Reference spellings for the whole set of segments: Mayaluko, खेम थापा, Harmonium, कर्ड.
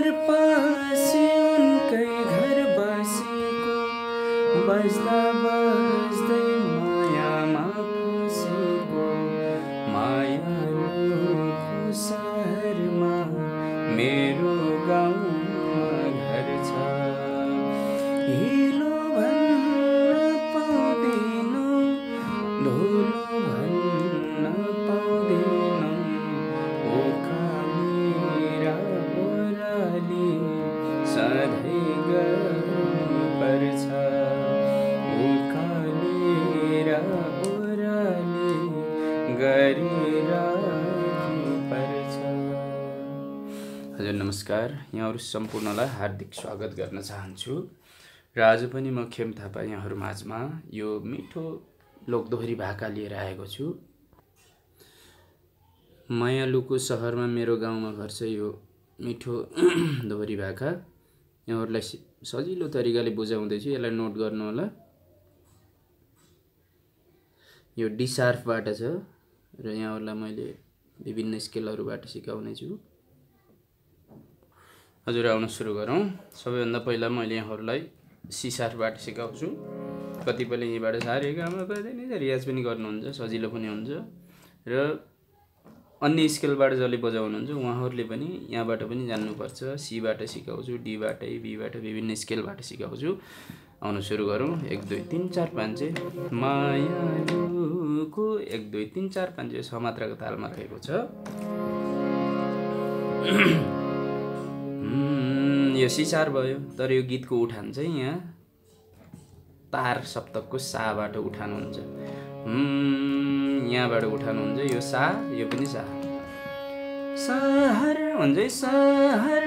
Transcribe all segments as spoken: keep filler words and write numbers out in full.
घर पास उनके घर बसे को बजदा बजदे माया माफूसे को मायालुको शहरमा मेरो गाउँमा घर छ हिलो भन्न पाउँदिनौ धुलो हजुर नमस्कार, यहाँ सम्पूर्णलाई हार्दिक स्वागत गर्न चाहन्छु र आज पनि म खेम थापा यहाँहरु माझमा यो मिठो लोकदोहोरी भाका लिएर आएको छु। मायालुको शहरमा मेरो गाउँमा घर छ यो मिठो दोहोरी भाका यहाँहरुलाई सजिलो तरिकाले बुझाउँदै छु। यसलाई नोट गर्नु होला। यो डी शार्पबाट छ र यहाँहरुलाई मैले विभिन्न स्केलहरुबाट सिकाउने छु। हजुर आउन सुरु गरौं। सबैभन्दा पहिला मैले यहाँहरुलाई सी शार्पबाट सिकाउँछु। कतिपयले यबाट सारे गामा पाइदैन रियाज पनि गर्नुहुन्छ, सजिलो पनि हुन्छ र अन्य स्केलबाट जसले बजाउनुहुन्छ उहाँहरुले पनि यहाँबाट पनि जान्नुपर्छ। सी बाट सिकाउँछु, डी बाट, बी बाट, विभिन्न स्केलबाट सिकाउँछु। आउन सुरु गरौं। एक दुई तीन चार पाँच छ। मायालुको एक दुई तीन चार पाँच छ छ मात्राको तालमा रहेको छ। यो सिसार भयो, तर यो गीतको उठान चाहिँ यहाँ तार सप्तकको साबाट उठान हुन्छ। यहाँबाट उठान हुन्छ। यो सा, यो पनि सा सहर हुन्छ सहर।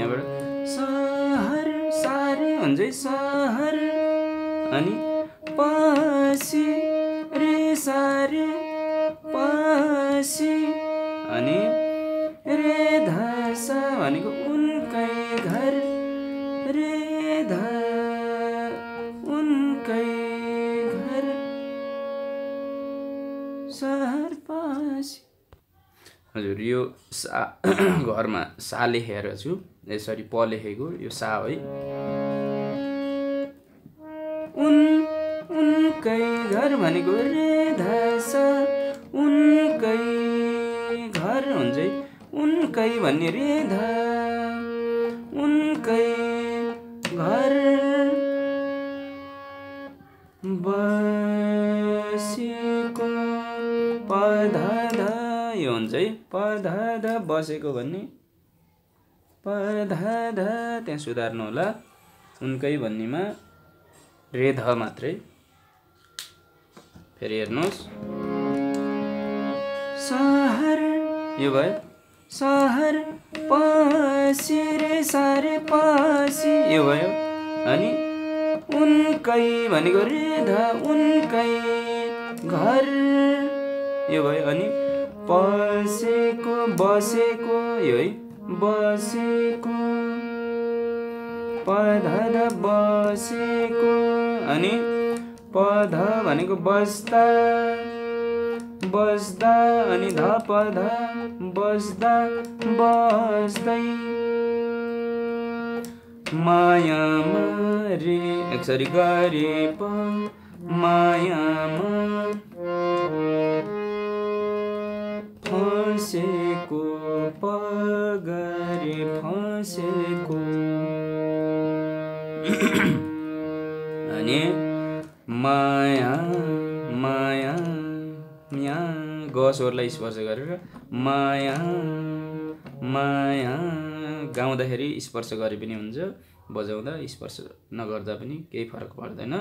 यहाँबाट सहर सारे हुन्छ सहर। अनि पासी रे सारे पासी। अनि रे धासा भनेको उनकै घर रे ध उनकै घर सहर पासी। हजुर यो सा घरमा सा लेखेर छु, यसरी प लेखेको यो सा है। उन उनकै घर भनेको रे धासा उनकै घर हुन्छ। उनकै भन्ने रे ध उनकै घर बसेको पधा ध यो हुन्छ है पधा ध बसेको भन्ने पधा ध त्यहाँ सुधार्नु होला। उनकै भन्नेमा रे ध मात्रै। फेरि हेर्नुहोस् सहर यो भयो सहर पासी रे सारे पासी यो भयो। अनि उनकै भनेको रे ध उनकै घर यो भयो। अनि बसेको बसेको यो है बसेको पध ध बसेको। अनि पध भनेको बस्दा बस्दा। अनि ध पध बस्दा बस्दै मायामा रे यसरी गरे प मायामा फसेको प गरे फसेको। अनि माया माया यहाँ ग स्वरलाई स्पर्श गरेर माया माया गाउँदाखेरि स्पर्श गरे पनि हुन्छ, बजाउँदा स्पर्श नगर्दा पनि केही फरक पर्दैन।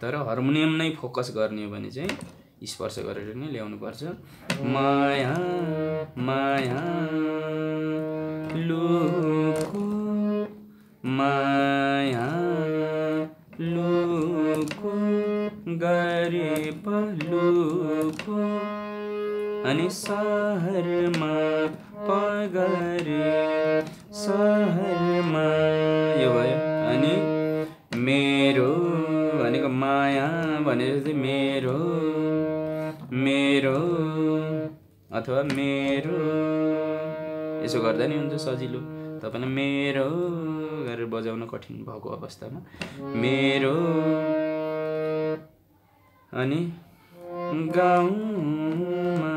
तर हार्मोनियम नै फोकस गर्ने हो भने चाहिँ स्पर्श गरेर नै ल्याउनुपर्छ। माया माया लुको माया लुको गरे पलुको। अनि सहरमा पगरे सहरमा यो भयो। अनि मेरो भनेको माया भनेर चाहिँ मेरो मेरो अथवा मेरो यसो गर्दा नि हुन्छ सजिलो। तपाईले मेरो गरेर बजाउन कठिन भएको अवस्थामा मेरो अनि गाउँमा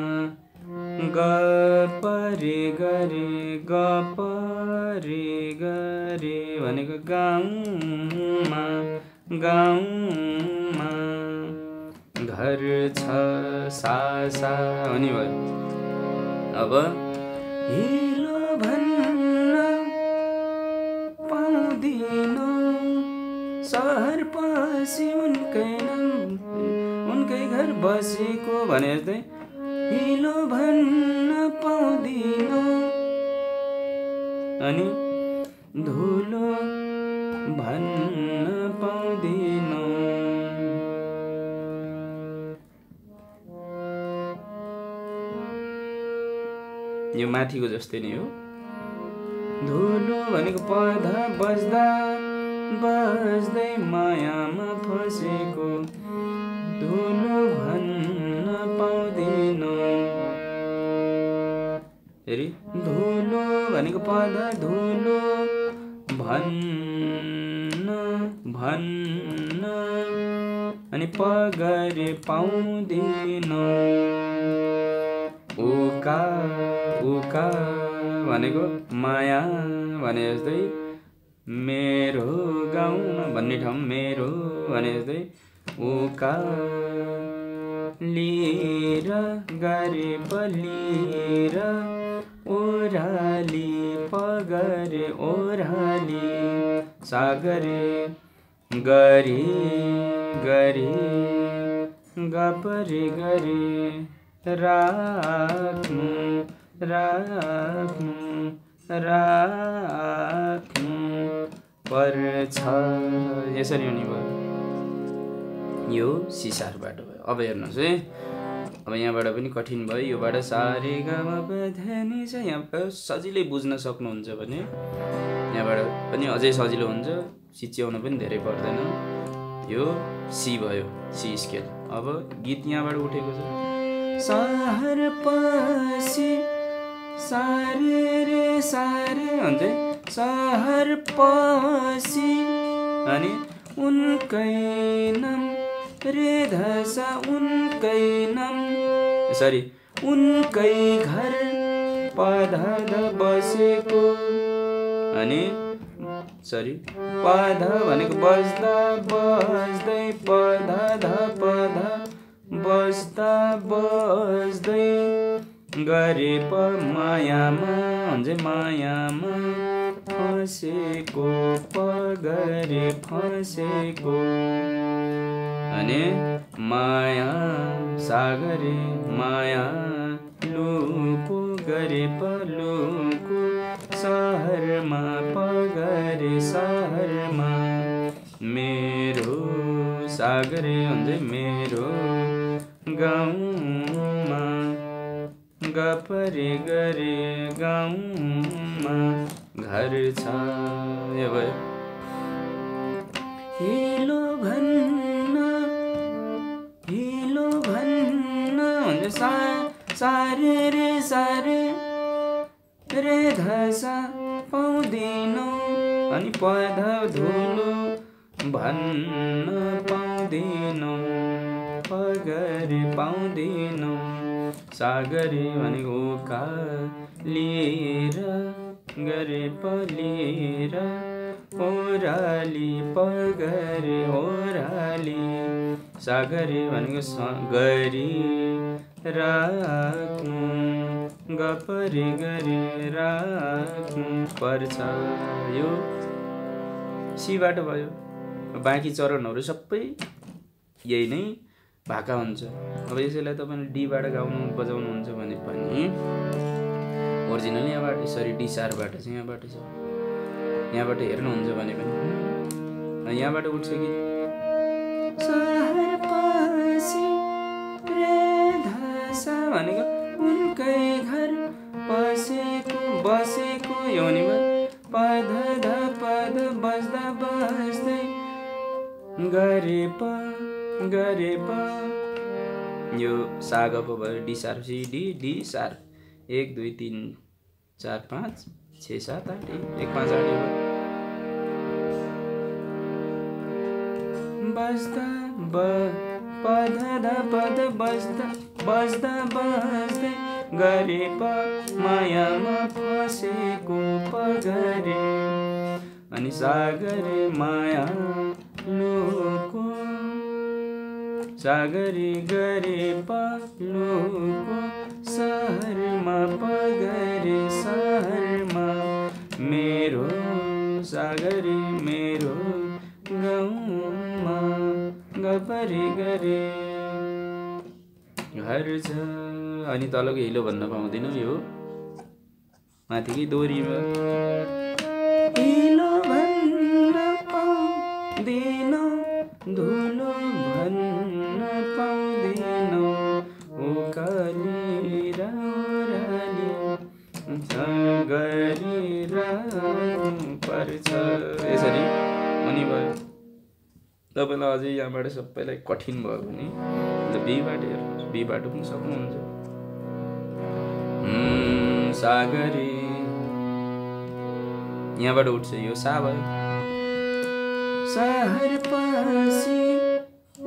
गपरे गरे गपरे गरे भनेको गाउँमा गाउँमा घर छ सासा अनि भयो। अब हिलो भन्न पाउँदिनौ सहर पासी उनकै उनकै घर बसेको भने जस्तै हिलो भन्न पाउँदिनौ अनि धुलो भन्न पाउँदिनौ। यो माथिको जस्तै नै हो। धुलो भनेको पर्दा बस्दा बस्दै मायामा फसेको धुलो भन्न पाउँदिनौ। हेरी धुलो भनेको पर्दा धुलो भन्न भन्न अनि पगार पाउँदिनौ। उका उका भनेको माया भने जस्तै मेरो गाउँमा भन्ने ठाउँ मेरो भने जस्तै उका लिएर गरे बलिएर ओराली पगरे ओराली सागरे गरे गरे गपरे गरे राख्नु राख्नु राख्नु पर्छ यसरी हुने भयो। यो सिसारबाट भयो। अब हेर्नुहोस् है, अब यहाँबाट पनि कठिन भयो। योबाट सारेगामा छ यहाँ सजिलै बुझ्न सक्नुहुन्छ भने यहाँबाट पनि अझै सजिलो हुन्छ, सिच्याउन पनि धेरै पर्दैन। यो सी भयो, सी स्केल। अब गीत यहाँबाट उठेको छ। सहर पसी सारे रे सारे हुन्छ सहर पसी अनि उनकै नाम रे धसा उनकै नाम सरी उनकै घर पध बसेको अनि सरी पध भनेको बस्दा बस्दै पध पध बस्दा बस्दै गरे प मायामा हुन्छ मायामा फसेको पगरे फसेको अनि माया सागरे माया लुको गरे पलुको सहरमा पगरे सहरमा मेरो सागरे हुन्छ मेरो गाउँमा गपरे गरे गाउँमा घर छ। यो भयो। हिलो भन्न हिलो भन्न हुन्छ सा सारे रे सारे रे धसा पाउँदिनौ अनि पध धुलो भन्न पाउँदिनौ पगरे पाउँदिनौ सागरे भनेको उका लिएर गरे पलिएर ओराली पगरे ओराली सागरे भनेको सगरी राख्नु गपरे गरे राख्नु पर्छ। यो सीबाट भयो। बाँकी चरणहरू सबै यही नै भाका हुन्छ। अब यसैलाई तपाईँले डीबाट गाउनु बजाउनुहुन्छ भने पनि ओरिजिनल यहाँबाट यसरी डी सारबाट छ, यहाँबाट छ, यहाँबाट हेर्नुहुन्छ भने पनि यहाँबाट उठ्छ कि भनेको उनकै घर बसेको बसेको योनिमा पध पध बस्दा बस्दै गरे प गरे प यो साग पो भयो। डी सार सी डी डी सार एक दुई तीन चार पाँच छः सात आठ एक पाँच आठ बजदा बजदा पद बजदा बजदा बजदे गरे प मायामा फसेको पगरे अनि सागरे माया लुको सागरे गरे प लुको सहरमा पगरे सहरमा मेरो सागरे मेरो गाउँमा गरे गरे घर छ अनि तलको हिलो भन्न पाउँदिनौ यो माथिकै दोरीमा हिलो भन्न पाउँदिनौ धुलो भन्न पाउँदिनौ उकाली रानी गरी पर्छ यसरी अनि भयो। तपाईलाई अझै यहाँबाट सबैलाई कठिन भयो भने बीबाट हेर्नुहोस्, बी बाटो पनि सक्नुहुन्छ। सागरी यहाँबाट उठ्छ यो सा भयो सहर पासी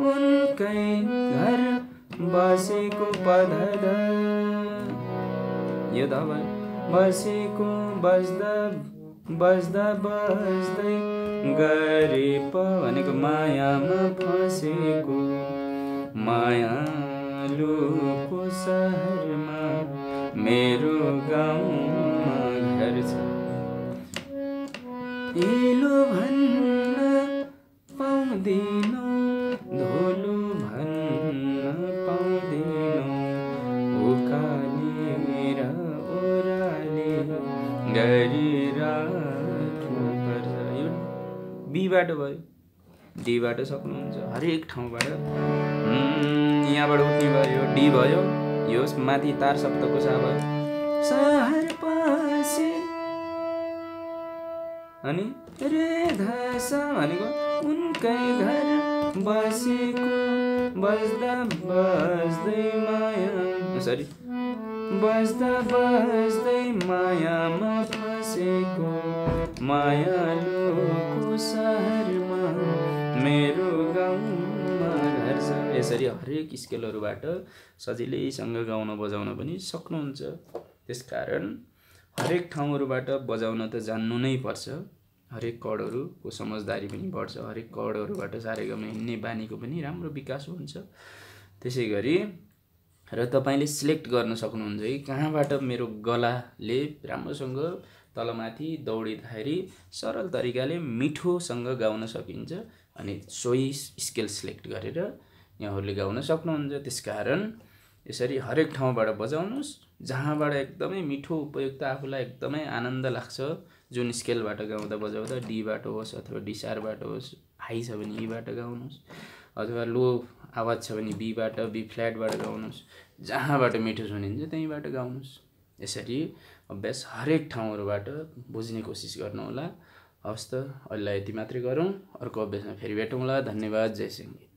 उनकै घर बसेको पधदा यो ध भयो बसेको बस्दा बस्दा बस्दै गरे प भनेको मायामा फसेको मायालुको सहरमा मेरो गाउँमा घर छ हिलो भन्न पाउँदिनौ धोलो भन्न पाउँदिनौ उकाली मेरा ओराले गरिरा बी बाटो भयो डी बाटो सक्नुहुन्छ हरेक ठाउँबाट। यहाँबाट उठ्ने भयो डी भयो यो माथि तार शब्दको सा भयो सहर पासी अनि रे धसा भनेको उनकै घर बसेको बस्दा बस्दै माया सरी बस्दा बस्दै मायामा फसेको मायालुको सहरमा मेरो गाउँमा घर छ। यसरी हरेक स्केलहरूबाट सजिलैसँग गाउन बजाउन पनि सक्नुहुन्छ। त्यसकारण हरेक ठाउँहरूबाट बजाउन त जान्नु नै पर्छ, हरेक कडहरूको समझदारी पनि बढ्छ, हरेक कडहरूबाट सारेगामा हिँड्ने बानीको पनि राम्रो विकास हुन्छ। त्यसै गरी र तपाईले सिलेक्ट गर्न सक्नुहुन्छ कि कहाँबाट मेरो गलाले राम्रोसँग तलमाथि दौडिँदाखेरि सरल तरिकाले मिठोसँग गाउन सकिन्छ अनि सोही स्केल सिलेक्ट गरेर यहाँहरूले गाउन सक्नुहुन्छ। त्यसकारण यसरी हरेक ठाउँबाट बजाउनुस् जहाँबाट एकदमै मिठो उपयुक्त आफूलाई एकदमै आनन्द लाग्छ जुन स्केलबाट गाउँदा बजाउँदा डीबाट होस् अथवा डीसारबाट होस्, हाई छ भने ईबाट गाउनुहोस् अथवा लो आवाज छ भने बीबाट बी फ्ल्याटबाट गाउनुहोस्, जहाँबाट मिठो सुनिन्छ त्यहीँबाट गाउनुहोस्। यसरी अभ्यास हरेक ठाउँहरूबाट बुझ्ने कोसिस गर्नुहोला। हवस् त अहिले यति मात्रै गरौँ, अर्को अभ्यासमा फेरि भेटौँला। धन्यवाद, जय सिंह।